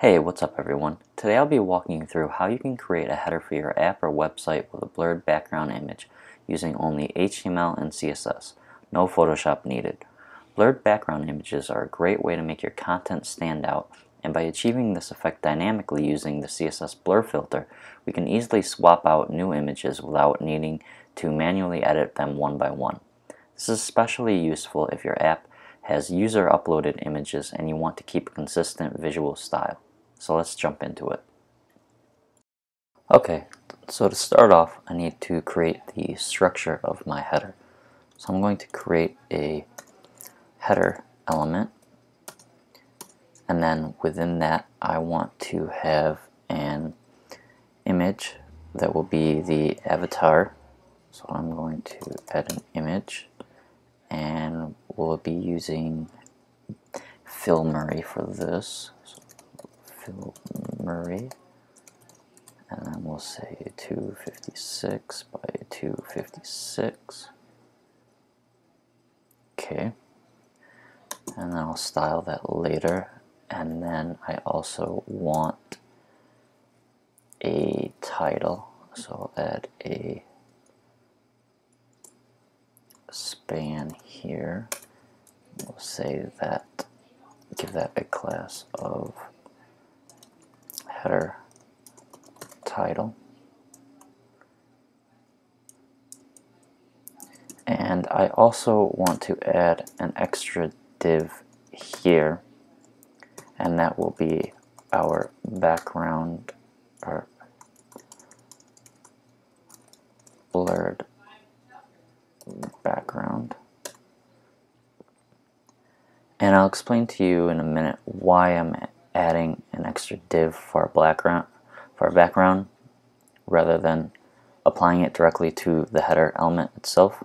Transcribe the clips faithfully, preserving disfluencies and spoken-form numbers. Hey, what's up everyone? Today I'll be walking you through how you can create a header for your app or website with a blurred background image using only H T M L and C S S. No Photoshop needed. Blurred background images are a great way to make your content stand out, and by achieving this effect dynamically using the C S S blur filter, we can easily swap out new images without needing to manually edit them one by one. This is especially useful if your app has user uploaded images and you want to keep a consistent visual style. So let's jump into it. Okay, so to start off, I need to create the structure of my header. So I'm going to create a header element, and then within that I want to have an image that will be the avatar. So I'm going to add an image, and we'll be using Phil Murray for this. Murray, and then we'll say two fifty-six by two fifty-six. Okay, and then I'll style that later, and then I also want a title, so I'll add a span here. We'll say that, give that a class of header title, and I also want to add an extra div here, and that will be our background or blurred background. And I'll explain to you in a minute why I'm adding an extra div for our background, for our background rather than applying it directly to the header element itself.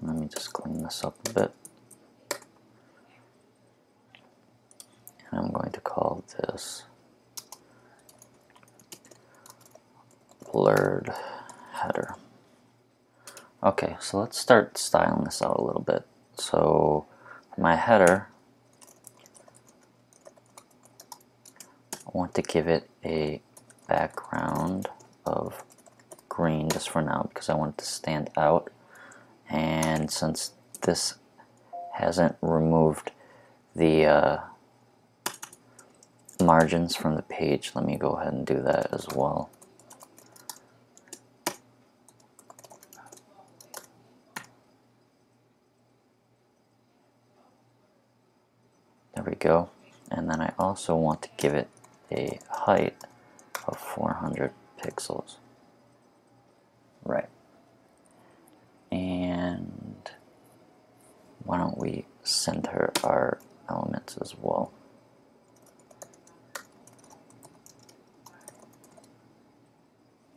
Let me just clean this up a bit. And I'm going to call this blurred header. Okay, so let's start styling this out a little bit. So my header, I want to give it a background of green just for now because I want it to stand out, and since this hasn't removed the uh, margins from the page, let me go ahead and do that as well. There we go. And then I also want to give it a height of four hundred pixels, right? And why don't we center our elements as well?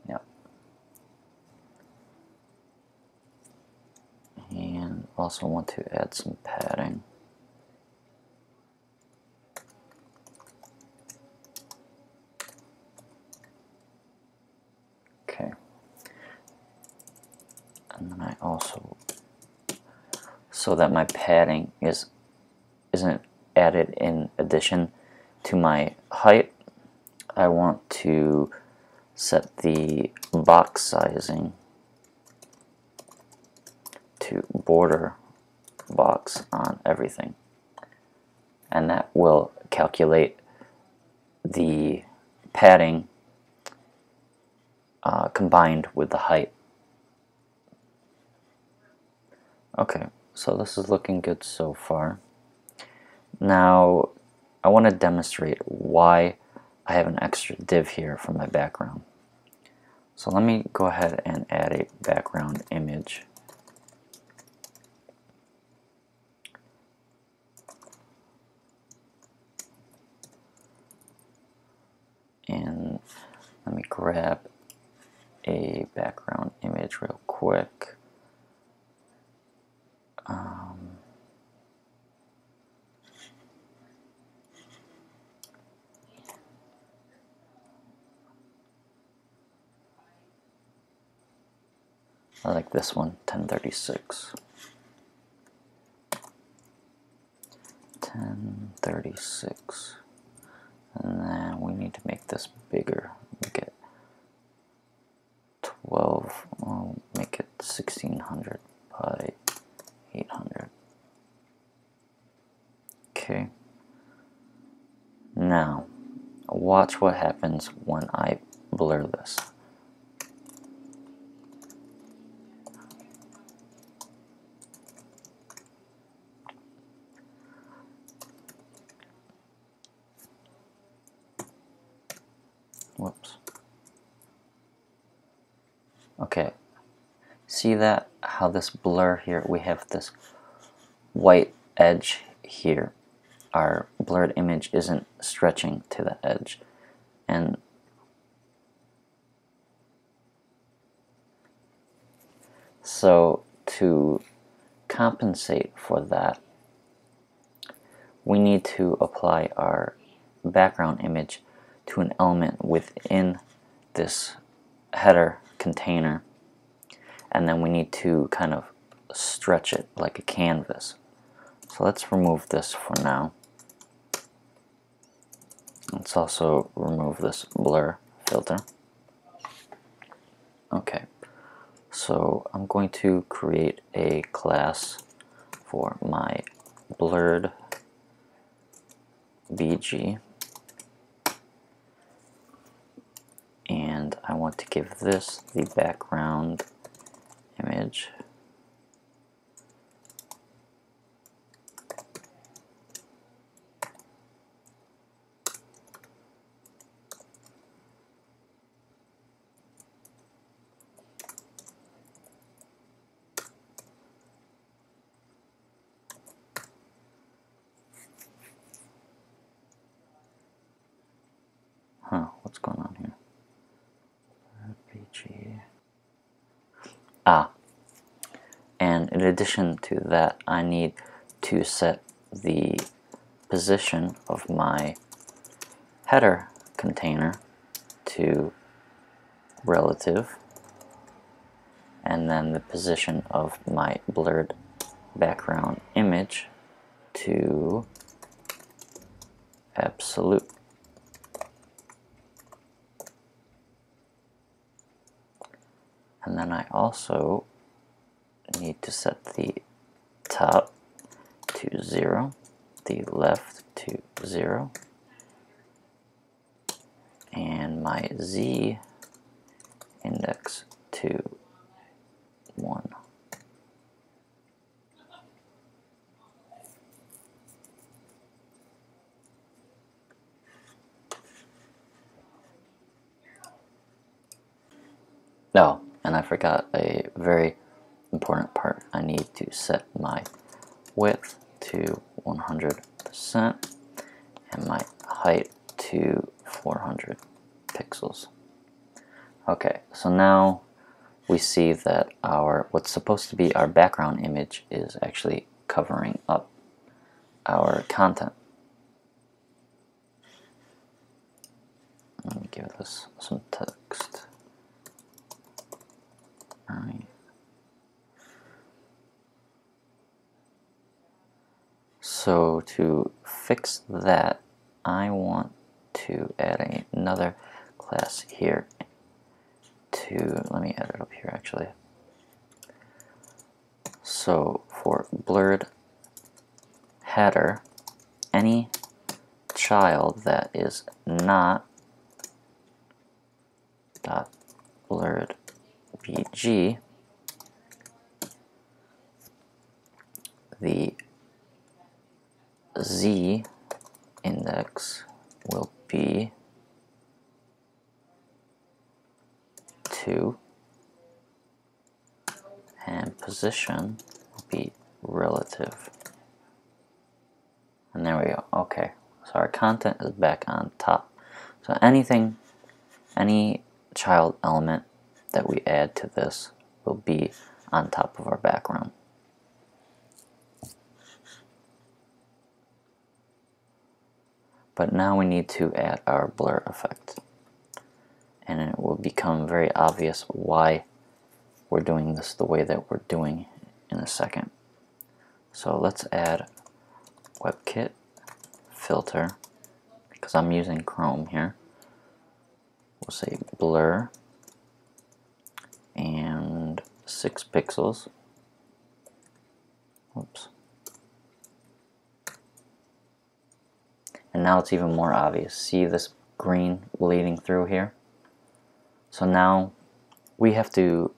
Yep. And also want to add some padding. And then I also, so that my padding is isn't added in addition to my height, I want to set the box sizing to border box on everything, and that will calculate the padding uh, combined with the height. Okay, so this is looking good so far. Now, I want to demonstrate why I have an extra div here for my background. So let me go ahead and add a background image. And let me grab a background image real quick. Um, I like this one, ten thirty-six. ten thirty-six. and then we need to make this bigger, make it twelve, we'll make it sixteen hundred by eight hundred. Okay, now watch what happens when I blur this. Whoops. Okay, see that, how this blur here, we have this white edge here. Our blurred image isn't stretching to the edge, and so to compensate for that, we need to apply our background image to an element within this header container, and then we need to kind of stretch it like a canvas. So let's remove this for now. Let's also remove this blur filter. Okay, so I'm going to create a class for my blurred B G, and I want to give this the background image. Huh, what's going on here? R P G. Ah, and in addition to that, I need to set the position of my header container to relative, and then the position of my blurred background image to absolute. And then I also need to set the top to zero, the left to zero, and my Z index to one. No. And I forgot a very important part. I need to set my width to one hundred percent and my height to four hundred pixels. Okay, so now we see that our what's supposed to be our background image is actually covering up our content. Let me give this some text. So to fix that, I want to add another class here to, let me add it up here actually. So for blurred header, any child that is not dot blurred B G, the Z index will be two and position will be relative. And there we go. Okay, so our content is back on top. So anything, any child element that we add to this will be on top of our background. But now we need to add our blur effect, and it will become very obvious why we're doing this the way that we're doing in a second. So let's add WebKit filter because I'm using Chrome here. We'll say blur and six pixels. Oops. And now it's even more obvious. See this green bleeding through here? So now we have to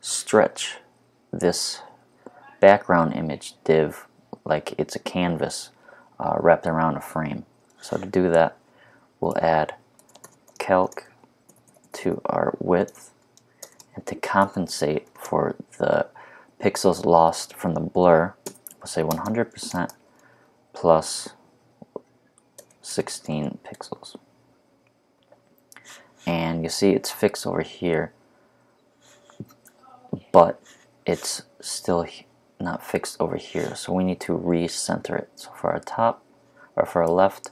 stretch this background image div like it's a canvas uh, wrapped around a frame. So to do that, we'll add calc to our width, and to compensate for the pixels lost from the blur, we'll say one hundred percent plus sixteen pixels. And you see it's fixed over here, but it's still not fixed over here, so we need to recenter it. So for our top, or for our left,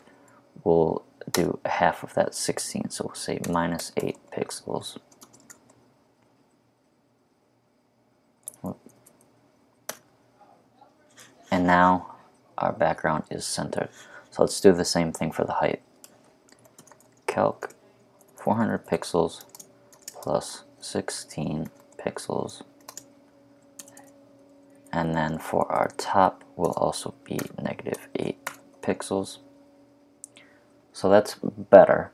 we'll do half of that sixteen, so we'll say minus eight pixels. And now our background is centered. So let's do the same thing for the height. Calc four hundred pixels plus sixteen pixels. And then for our top will also be negative eight pixels. So that's better,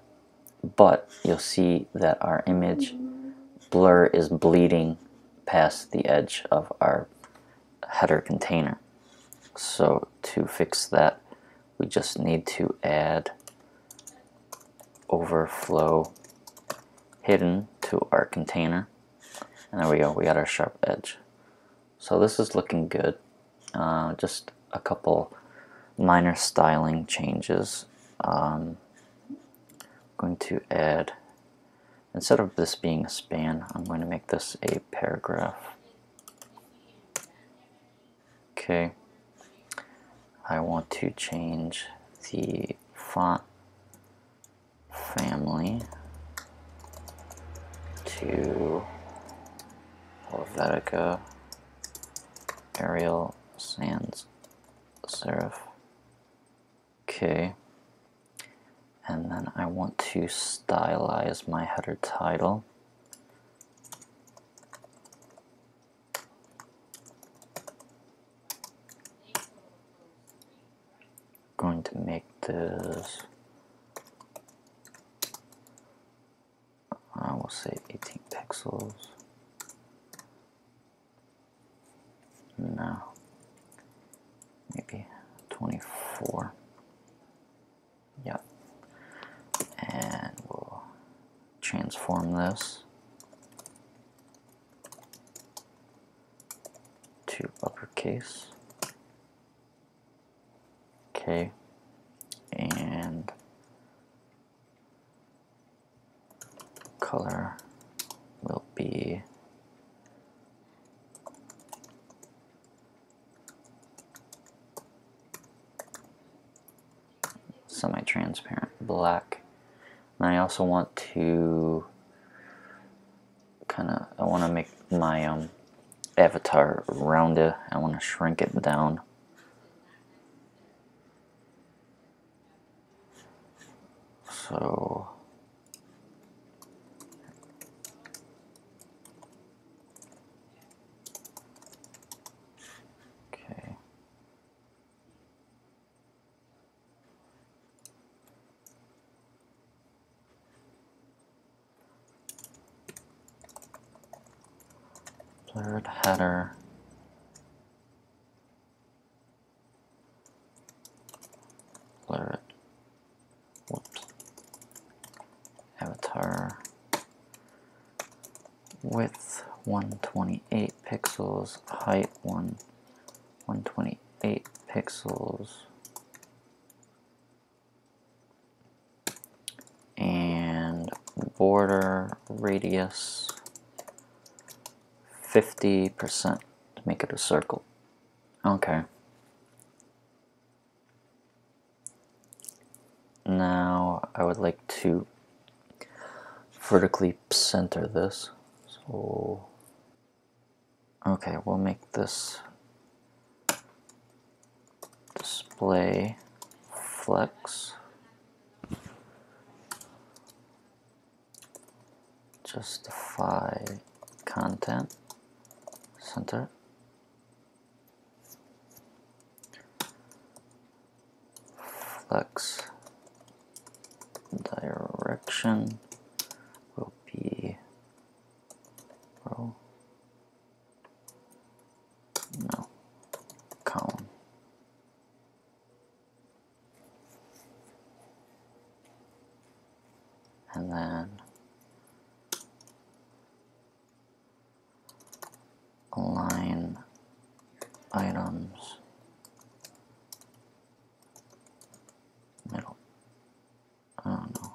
but you'll see that our image blur is bleeding past the edge of our header container. So to fix that, we just need to add overflow hidden to our container, and there we go, we got our sharp edge. So this is looking good. Uh, just a couple minor styling changes. Um, I'm going to add, instead of this being a span, I'm going to make this a paragraph. Okay. I want to change the font family to Helvetica, Arial, Sans Serif. Okay. And then I want to stylize my header title. Going to make this, I will say eighteen pixels. No, maybe twenty-four. Yep. And we'll transform this to uppercase. Okay, and color will be semi-transparent black. And I also want to kind of, I want to make my um, avatar rounded. I want to shrink it down. So okay. Blurred header. Blur it. Whoops. Avatar width one hundred twenty-eight pixels, height one hundred twenty-eight pixels, and border radius fifty percent to make it a circle. Okay. Now I would like to vertically center this. So, okay, we'll make this display flex. justify content center. Flex direction will be row. No, column. And then align items middle. Oh no,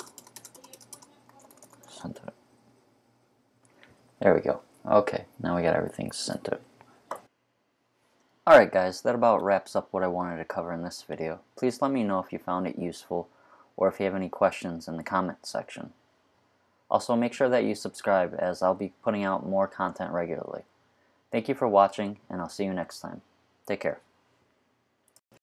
center. There we go. Okay, now we got everything centered. Alright guys, that about wraps up what I wanted to cover in this video. Please let me know if you found it useful or if you have any questions in the comments section. Also make sure that you subscribe, as I'll be putting out more content regularly. Thank you for watching, and I'll see you next time. Take care.